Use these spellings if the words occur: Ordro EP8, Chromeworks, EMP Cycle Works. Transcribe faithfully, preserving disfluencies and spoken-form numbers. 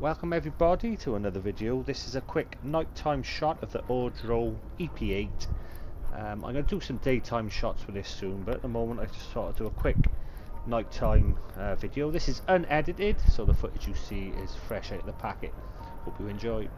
Welcome everybody to another video. This is a quick nighttime shot of the Ordro E P eight. Um, I'm going to do some daytime shots with this soon, but at the moment I just thought I'd do a quick nighttime uh, video. This is unedited, so the footage you see is fresh out of the packet. Hope you enjoy.